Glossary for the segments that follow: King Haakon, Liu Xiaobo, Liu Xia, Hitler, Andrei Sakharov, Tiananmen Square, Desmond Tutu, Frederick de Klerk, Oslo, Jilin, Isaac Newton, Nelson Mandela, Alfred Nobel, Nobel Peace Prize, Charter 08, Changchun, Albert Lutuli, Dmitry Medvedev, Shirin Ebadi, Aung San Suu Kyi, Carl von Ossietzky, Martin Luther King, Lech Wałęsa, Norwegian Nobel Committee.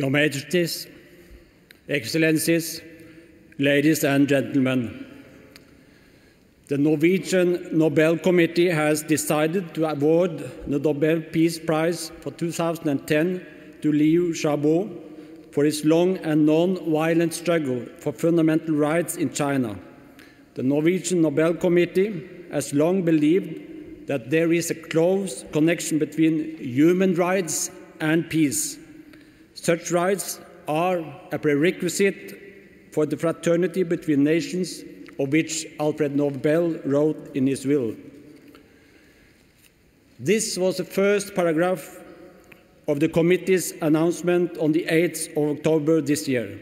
Your Majesties, Excellencies, ladies and gentlemen, the Norwegian Nobel Committee has decided to award the Nobel Peace Prize for 2010 to Liu Xiaobo for his long and non-violent struggle for fundamental rights in China. The Norwegian Nobel Committee has long believed that there is a close connection between human rights and peace. Such rights are a prerequisite for the fraternity between nations, of which Alfred Nobel wrote in his will. This was the first paragraph of the committee's announcement on the 8th of October this year.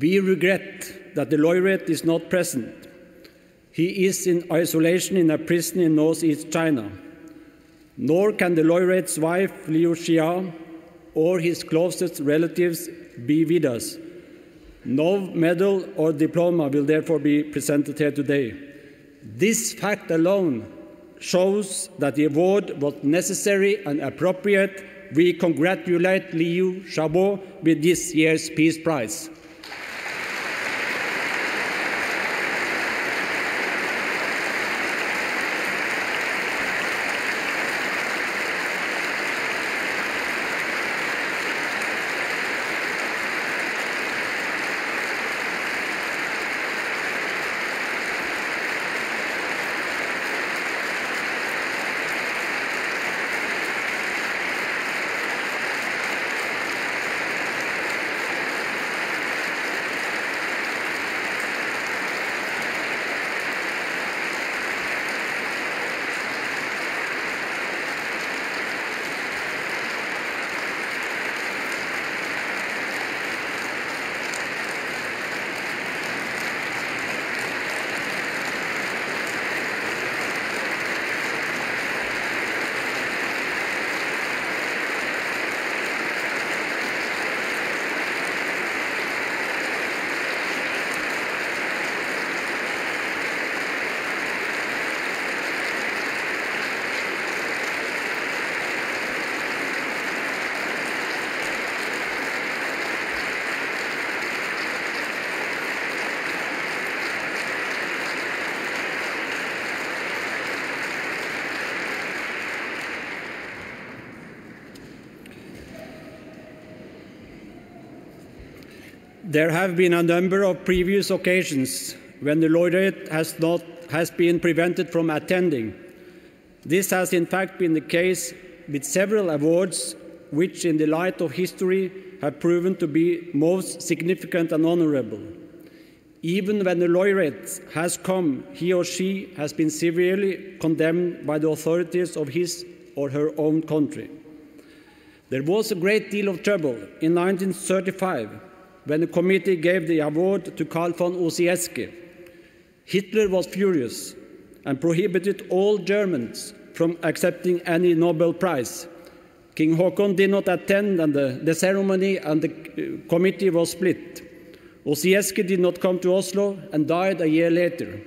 We regret that the laureate is not present. He is in isolation in a prison in northeast China. Nor can the laureate's wife, Liu Xia, or his closest relatives be with us. No medal or diploma will therefore be presented here today. This fact alone shows that the award was necessary and appropriate. We congratulate Liu Xiaobo with this year's Peace Prize. There have been a number of previous occasions when the laureate has been prevented from attending. This has in fact been the case with several awards which, in the light of history, have proven to be most significant and honorable. Even when the laureate has come, he or she has been severely condemned by the authorities of his or her own country. There was a great deal of trouble in 1935 when the committee gave the award to Carl von Ossietzky. Hitler was furious and prohibited all Germans from accepting any Nobel Prize. King Haakon did not attend, and the ceremony and the committee was split. Ossietzky did not come to Oslo and died a year later.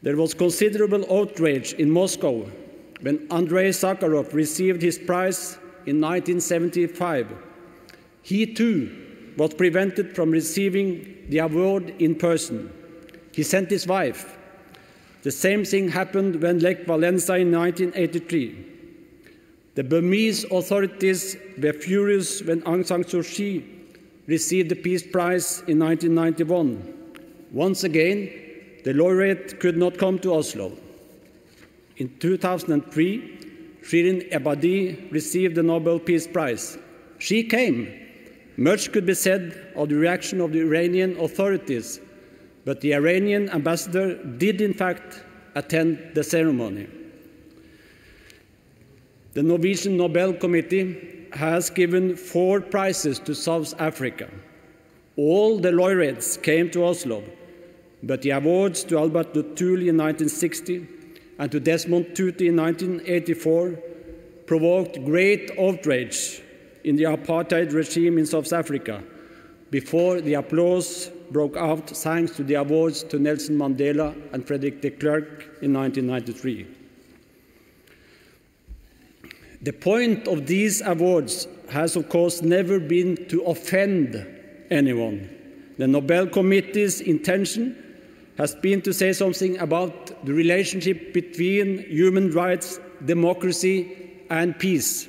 There was considerable outrage in Moscow when Andrei Sakharov received his prize in 1975. He too was prevented from receiving the award in person. He sent his wife. The same thing happened when Lech Wałęsa in 1983. The Burmese authorities were furious when Aung San Suu Kyi received the Peace Prize in 1991. Once again, the laureate could not come to Oslo. In 2003, Shirin Ebadi received the Nobel Peace Prize. She came. Much could be said of the reaction of the Iranian authorities, but the Iranian ambassador did in fact attend the ceremony. The Norwegian Nobel Committee has given 4 prizes to South Africa. All the laureates came to Oslo, but the awards to Albert Lutuli in 1960 and to Desmond Tutu in 1984 provoked great outrage in the apartheid regime in South Africa, before the applause broke out thanks to the awards to Nelson Mandela and Frederick de Klerk in 1993. The point of these awards has, of course, never been to offend anyone. The Nobel Committee's intention has been to say something about the relationship between human rights, democracy, and peace.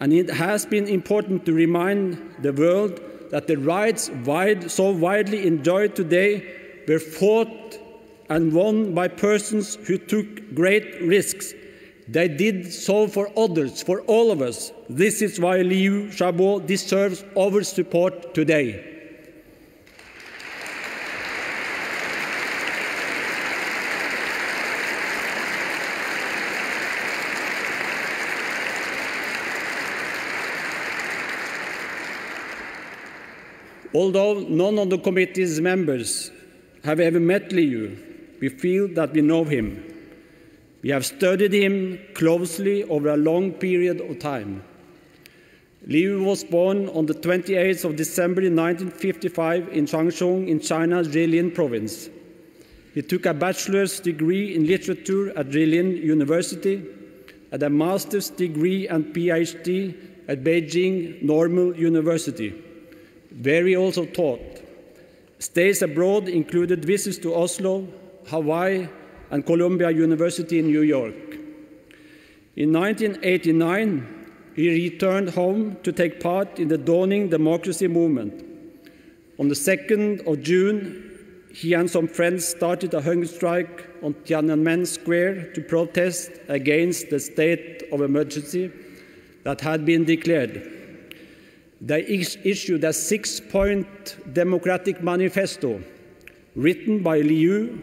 And it has been important to remind the world that the rights so widely enjoyed today were fought and won by persons who took great risks. They did so for others, for all of us. This is why Liu Xiaobo deserves our support today. Although none of the committee's members have ever met Liu, we feel that we know him. We have studied him closely over a long period of time. Liu was born on the 28th of December 1955 in Changchun in China's Jilin province. He took a bachelor's degree in literature at Jilin University and a master's degree and PhD at Beijing Normal University, where he also taught. Stays abroad included visits to Oslo, Hawaii, and Columbia University in New York. In 1989, he returned home to take part in the dawning democracy movement. On the 2nd of June, he and some friends started a hunger strike on Tiananmen Square to protest against the state of emergency that had been declared. They issued a 6-point democratic manifesto written by Liu,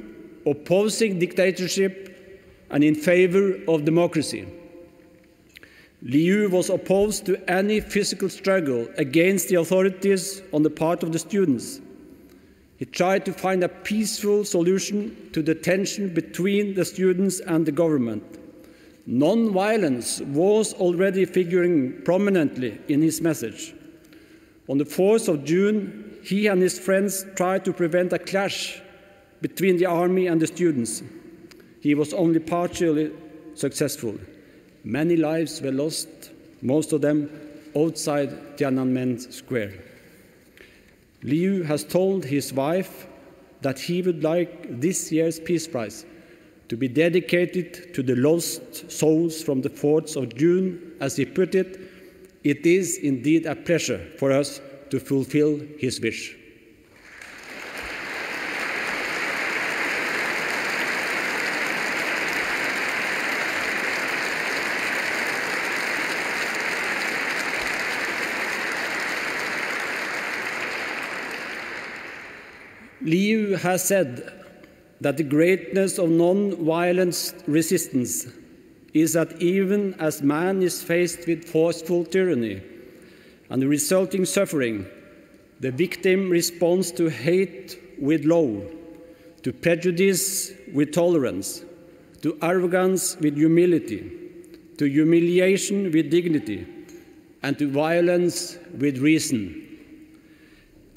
opposing dictatorship and in favor of democracy. Liu was opposed to any physical struggle against the authorities on the part of the students. He tried to find a peaceful solution to the tension between the students and the government. Non-violence was already figuring prominently in his message. On the 4th of June, he and his friends tried to prevent a clash between the army and the students. He was only partially successful. Many lives were lost, most of them outside Tiananmen Square. Liu has told his wife that he would like this year's Peace Prize to be dedicated to the lost souls from the 4th of June. As he put it, it is indeed a pleasure for us to fulfill his wish. Liu has said that the greatness of non-violent resistance is that even as man is faced with forceful tyranny and the resulting suffering, the victim responds to hate with love, to prejudice with tolerance, to arrogance with humility, to humiliation with dignity, and to violence with reason.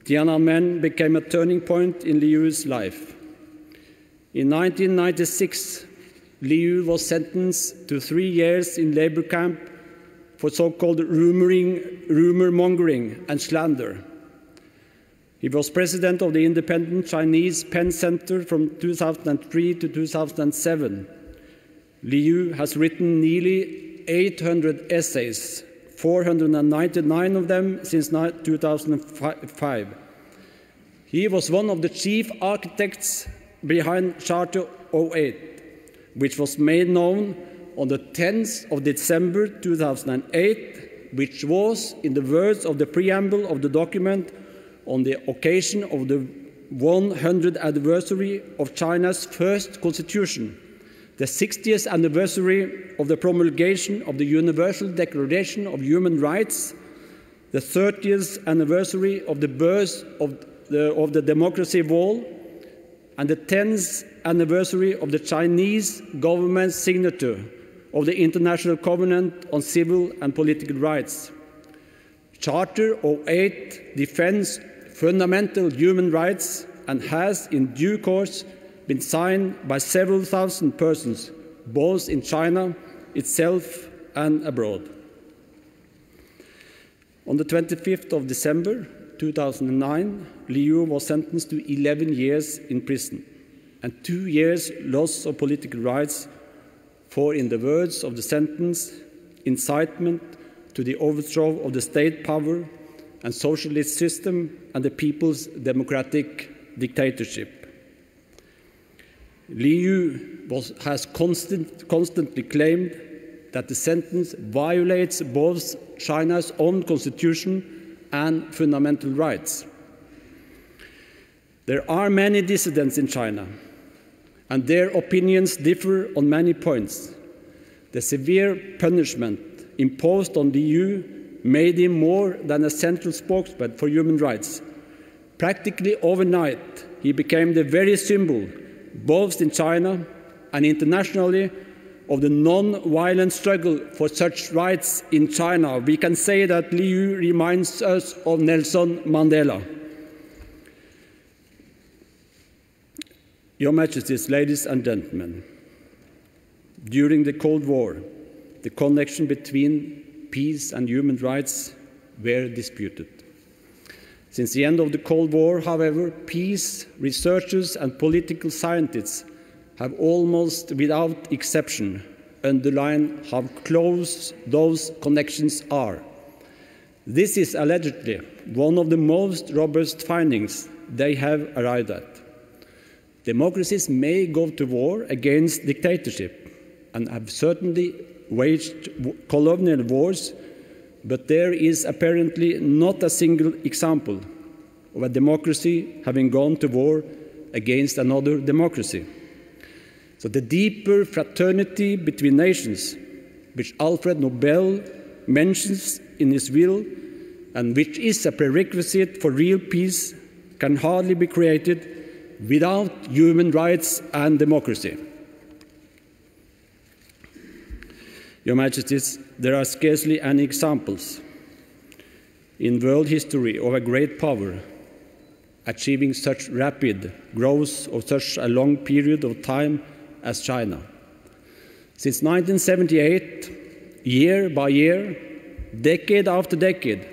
Tiananmen became a turning point in Liu's life. In 1996, Liu was sentenced to 3 years in labor camp for so-called rumor-mongering and slander. He was president of the Independent Chinese Pen Center from 2003 to 2007. Liu has written nearly 800 essays, 499 of them since 2005. He was one of the chief architects behind Charter 08, which was made known on the 10th of December 2008, which was, in the words of the preamble of the document, on the occasion of the 100th anniversary of China's first constitution, the 60th anniversary of the promulgation of the Universal Declaration of Human Rights, the 30th anniversary of the birth of the Democracy Wall, and the 10th anniversary of the Chinese government's signature of the International Covenant on Civil and Political Rights. Charter 08 defends fundamental human rights and has, in due course, been signed by several thousand persons, both in China itself and abroad. On the 25th of December 2009, Liu was sentenced to 11 years in prison and 2 years loss of political rights for, in the words of the sentence, incitement to the overthrow of the state power and socialist system and the people's democratic dictatorship. Liu has constantly claimed that the sentence violates both China's own constitution and fundamental rights. There are many dissidents in China, and their opinions differ on many points. The severe punishment imposed on Liu made him more than a central spokesman for human rights. Practically overnight, he became the very symbol, both in China and internationally, of the non-violent struggle for such rights in China. We can say that Liu reminds us of Nelson Mandela. Your Majesties, ladies and gentlemen, during the Cold War, the connection between peace and human rights were disputed. Since the end of the Cold War, however, peace researchers and political scientists have almost without exception underlined how close those connections are. This is allegedly one of the most robust findings they have arrived at. Democracies may go to war against dictatorship and have certainly waged colonial wars, but there is apparently not a single example of a democracy having gone to war against another democracy. So the deeper fraternity between nations, which Alfred Nobel mentions in his will, and which is a prerequisite for real peace, can hardly be created without human rights and democracy. Your Majesties, there are scarcely any examples in world history of a great power achieving such rapid growth over such a long period of time as China. Since 1978, year by year, decade after decade,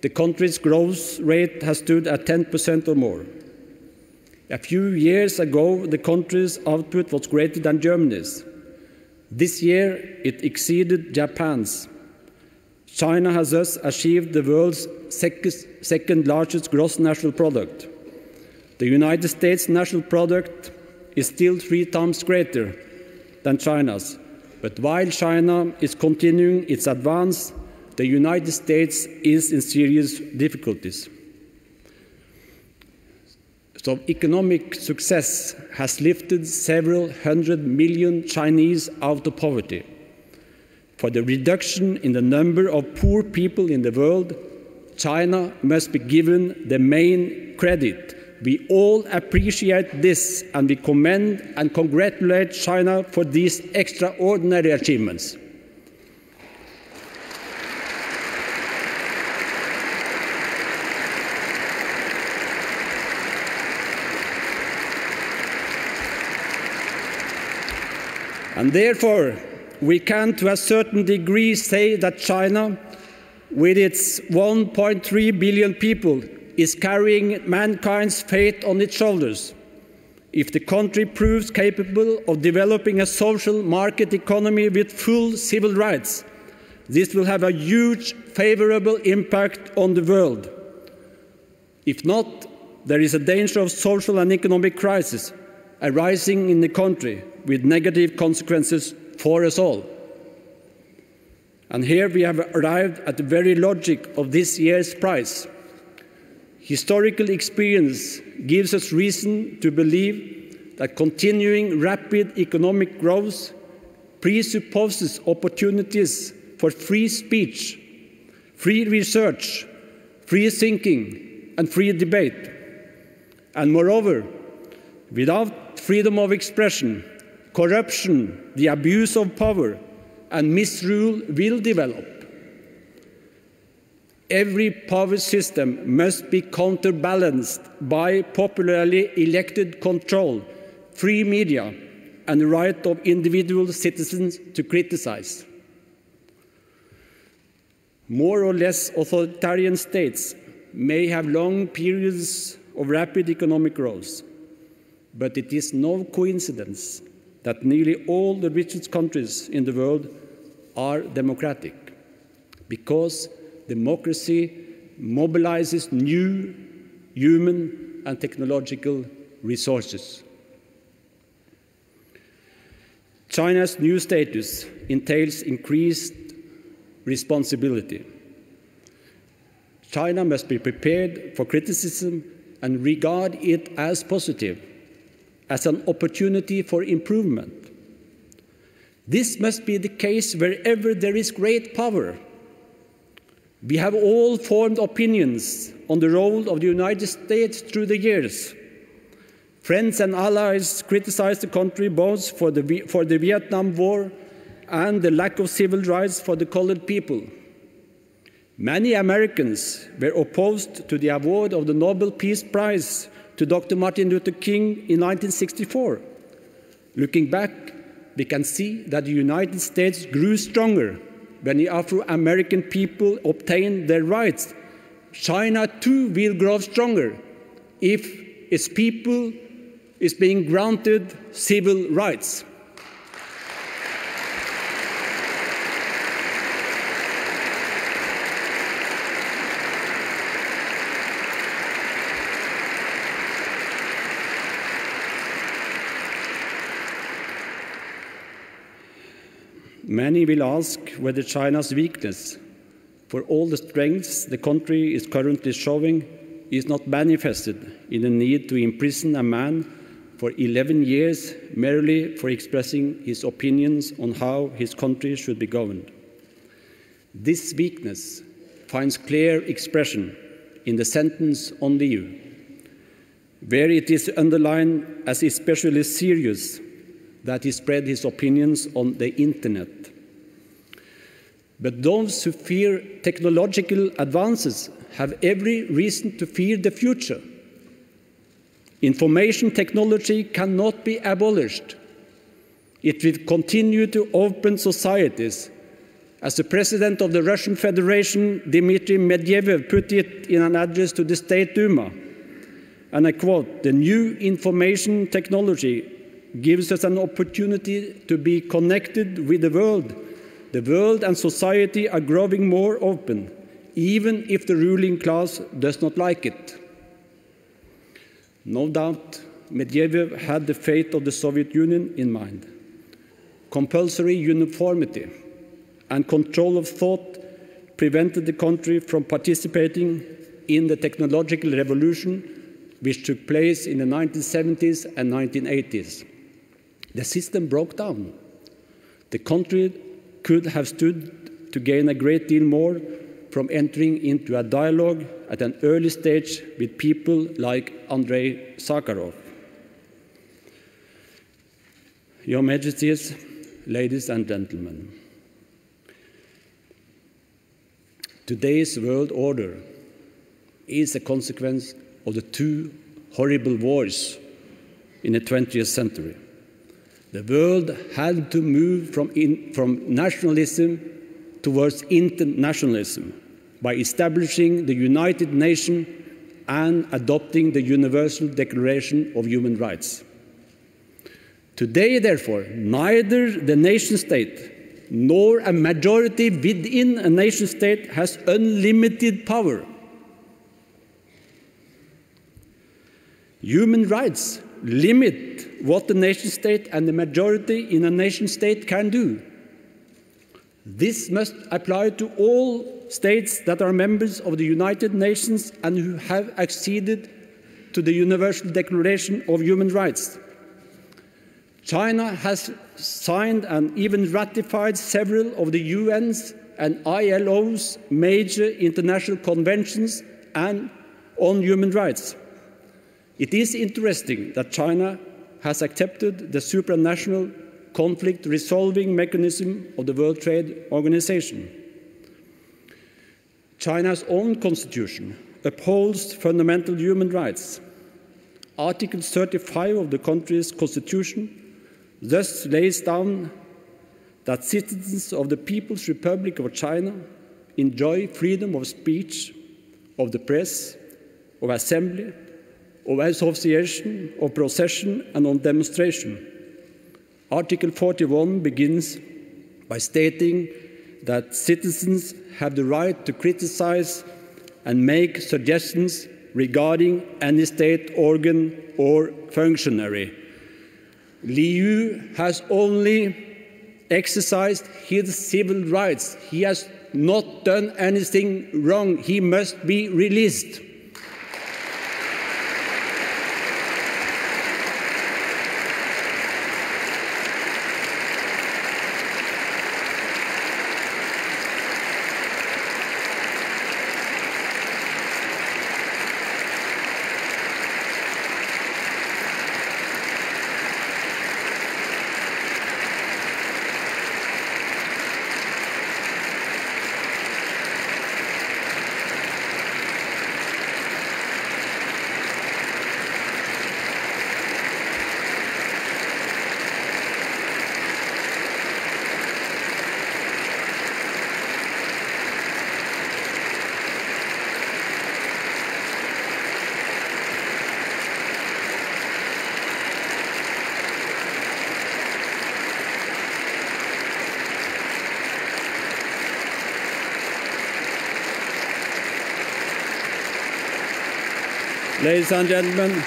the country's growth rate has stood at 10% or more. A few years ago, the country's output was greater than Germany's. This year, it exceeded Japan's. China has thus achieved the world's second largest gross national product. The United States' national product is still 3 times greater than China's. But while China is continuing its advance, the United States is in serious difficulties. So economic success has lifted several hundred million Chinese out of poverty. For the reduction in the number of poor people in the world, China must be given the main credit. We all appreciate this, and we commend and congratulate China for these extraordinary achievements. And therefore, we can to a certain degree say that China, with its 1.3 billion people, is carrying mankind's fate on its shoulders. If the country proves capable of developing a social market economy with full civil rights, this will have a huge favorable impact on the world. If not, there is a danger of social and economic crisis arising in the country, with negative consequences for us all. And here we have arrived at the very logic of this year's prize. Historical experience gives us reason to believe that continuing rapid economic growth presupposes opportunities for free speech, free research, free thinking, and free debate. And moreover, without freedom of expression, corruption, the abuse of power, and misrule will develop. Every power system must be counterbalanced by popularly elected control, free media, and the right of individual citizens to criticize. more or less authoritarian states may have long periods of rapid economic growth, but it is no coincidence that nearly all the richest countries in the world are democratic, because democracy mobilizes new human and technological resources. China's new status entails increased responsibility. China must be prepared for criticism and regard it as positive, as an opportunity for improvement. This must be the case wherever there is great power. We have all formed opinions on the role of the United States through the years. Friends and allies criticized the country both for the Vietnam War and the lack of civil rights for the colored people. Many Americans were opposed to the award of the Nobel Peace Prize to Dr. Martin Luther King in 1964. Looking back, we can see that the United States grew stronger when the Afro-American people obtained their rights. China too will grow stronger if its people is being granted civil rights. Many will ask whether China's weakness, for all the strengths the country is currently showing, is not manifested in the need to imprison a man for 11 years merely for expressing his opinions on how his country should be governed. This weakness finds clear expression in the sentence on Liu, where it is underlined as especially serious that he spread his opinions on the internet. But those who fear technological advances have every reason to fear the future. Information technology cannot be abolished. It will continue to open societies. As the president of the Russian Federation, Dmitry Medvedev, put it in an address to the State Duma, and I quote, "The new information technology gives us an opportunity to be connected with the world. The world and society are growing more open, even if the ruling class does not like it." No doubt, Medvedev had the fate of the Soviet Union in mind. Compulsory uniformity and control of thought prevented the country from participating in the technological revolution which took place in the 1970s and 1980s. The system broke down. The country could have stood to gain a great deal more from entering into a dialogue at an early stage with people like Andrei Sakharov. Your Majesties, ladies and gentlemen, today's world order is a consequence of the two horrible wars in the 20th century. The world had to move from nationalism towards internationalism by establishing the United Nations and adopting the Universal Declaration of Human Rights. Today, therefore, neither the nation-state nor a majority within a nation-state has unlimited power. Human rights limit what the nation-state and the majority in a nation-state can do. This must apply to all states that are members of the United Nations and who have acceded to the Universal Declaration of Human Rights. China has signed and even ratified several of the UN's and ILO's major international conventions and on human rights. It is interesting that China has accepted the supranational conflict-resolving mechanism of the World Trade Organization. China's own constitution upholds fundamental human rights. Article 35 of the country's constitution thus lays down that citizens of the People's Republic of China enjoy freedom of speech, of the press, of assembly, of association, of procession, and on demonstration. Article 41 begins by stating that citizens have the right to criticize and make suggestions regarding any state organ or functionary. Liu has only exercised his civil rights. He has not done anything wrong. He must be released. Ladies and gentlemen,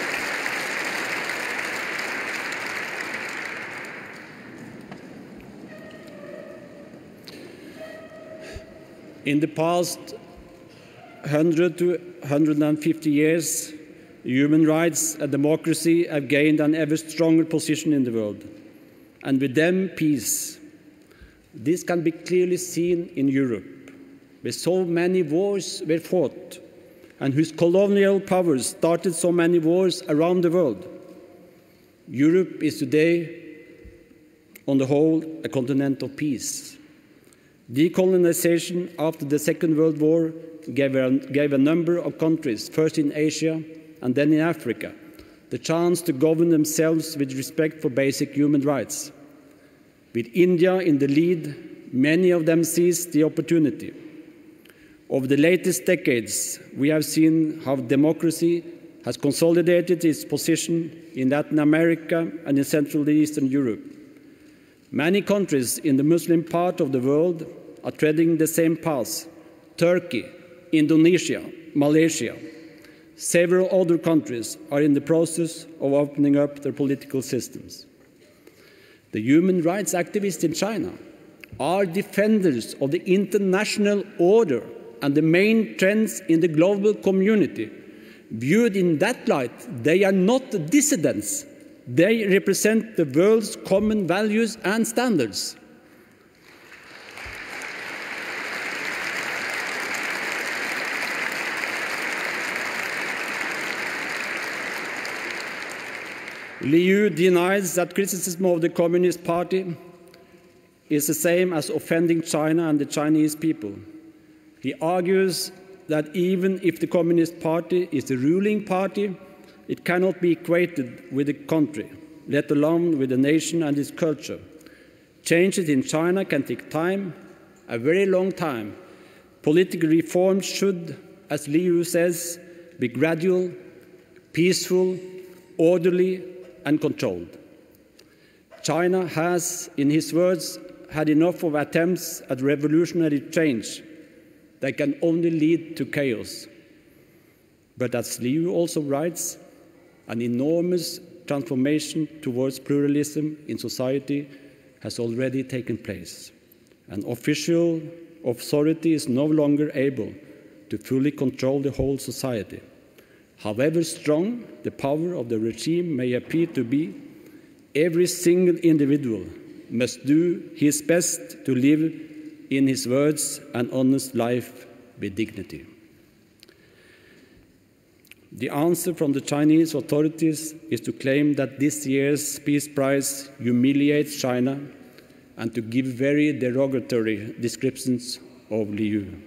in the past 100 to 150 years, human rights and democracy have gained an ever stronger position in the world, and with them, peace. This can be clearly seen in Europe, where so many wars were fought, and whose colonial powers started so many wars around the world. Europe is today, on the whole, a continent of peace. Decolonization after the Second World War gave a number of countries, first in Asia and then in Africa, the chance to govern themselves with respect for basic human rights. With India in the lead, many of them seized the opportunity. Over the latest decades, we have seen how democracy has consolidated its position in Latin America and in Central and Eastern Europe. Many countries in the Muslim part of the world are treading the same path. Turkey, Indonesia, Malaysia. Several other countries are in the process of opening up their political systems. The human rights activists in China are defenders of the international order and the main trends in the global community. Viewed in that light, they are not dissidents. They represent the world's common values and standards. Liu denies that criticism of the Communist Party is the same as offending China and the Chinese people. He argues that even if the Communist Party is the ruling party, it cannot be equated with a country, let alone with a nation and its culture. Changes in China can take time, a very long time. Political reform should, as Liu says, be gradual, peaceful, orderly, and controlled. China has, in his words, had enough of attempts at revolutionary change. They can only lead to chaos. But as Liu also writes, an enormous transformation towards pluralism in society has already taken place. An official authority is no longer able to fully control the whole society. However strong the power of the regime may appear to be, every single individual must do his best to live, in his words, an honest life with dignity. The answer from the Chinese authorities is to claim that this year's Peace Prize humiliates China and to give very derogatory descriptions of Liu.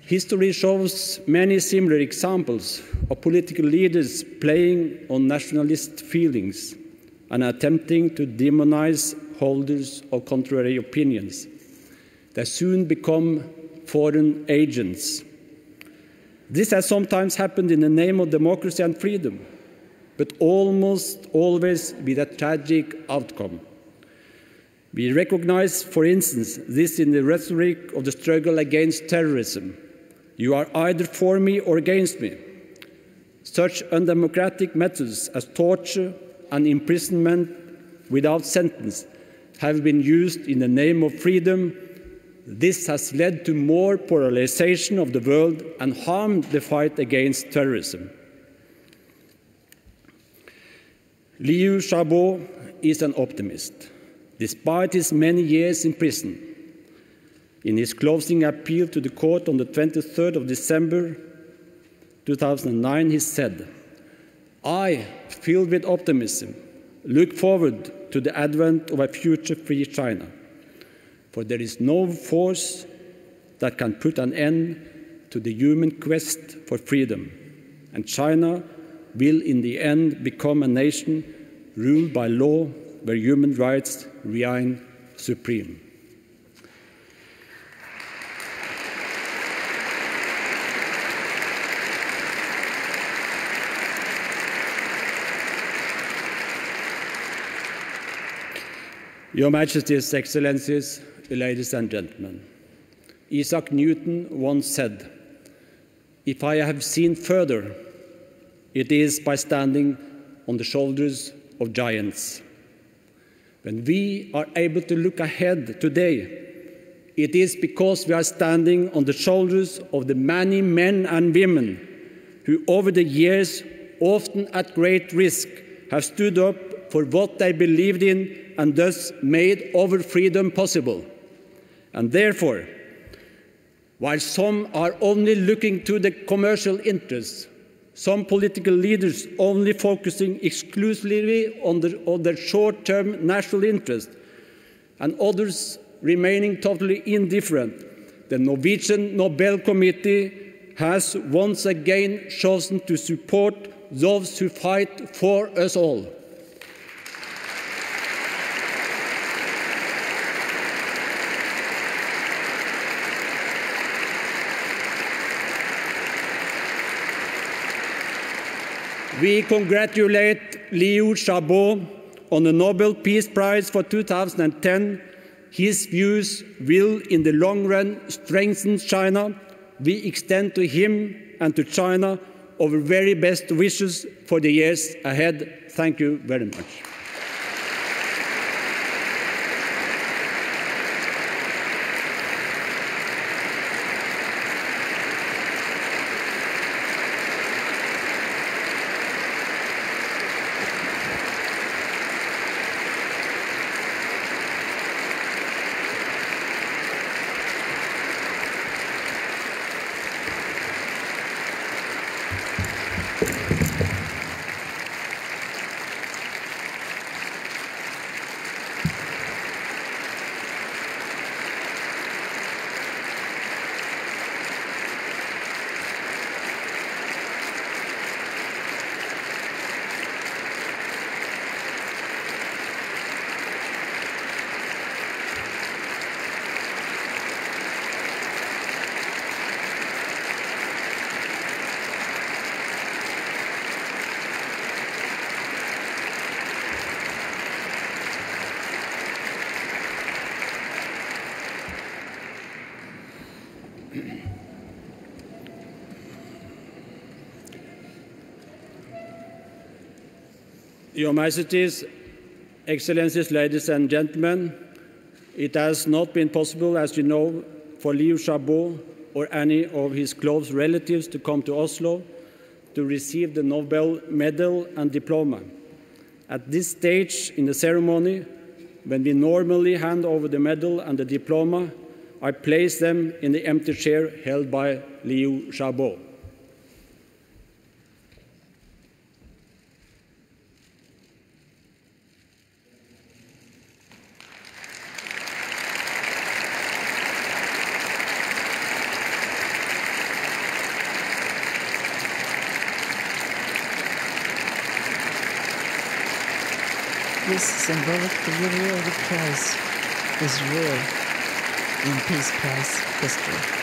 History shows many similar examples of political leaders playing on nationalist feelings and attempting to demonize holders of contrary opinions. They soon become foreign agents. This has sometimes happened in the name of democracy and freedom, but almost always with a tragic outcome. We recognize, for instance, this in the rhetoric of the struggle against terrorism. You are either for me or against me. Such undemocratic methods as torture and imprisonment without sentence have been used in the name of freedom. This has led to more polarization of the world and harmed the fight against terrorism. Liu Xiaobo is an optimist, despite his many years in prison. In his closing appeal to the court on the 23rd of December 2009, he said, "I, filled with optimism, look forward to the advent of a future-free China, for there is no force that can put an end to the human quest for freedom, and China will in the end become a nation ruled by law where human rights reign supreme." Your Majesties, Excellencies, ladies and gentlemen, Isaac Newton once said, "If I have seen further, it is by standing on the shoulders of giants." When we are able to look ahead today, it is because we are standing on the shoulders of the many men and women who over the years, often at great risk, have stood up for what they believed in and thus made our freedom possible. And therefore, while some are only looking to the commercial interests, some political leaders only focusing exclusively on their short-term national interests, and others remaining totally indifferent, the Norwegian Nobel Committee has once again chosen to support those who fight for us all. We congratulate Liu Xiaobo on the Nobel Peace Prize for 2010. His views will, in the long run, strengthen China. We extend to him and to China our very best wishes for the years ahead. Thank you very much. Your Majesties, Excellencies, ladies and gentlemen, it has not been possible, as you know, for Liu Xiaobo or any of his close relatives to come to Oslo to receive the Nobel Medal and Diploma. At this stage in the ceremony, when we normally hand over the medal and the diploma, I place them in the empty chair held by Liu Xiaobo. This symbolic delivery of the prize is rare in Peace Prize history.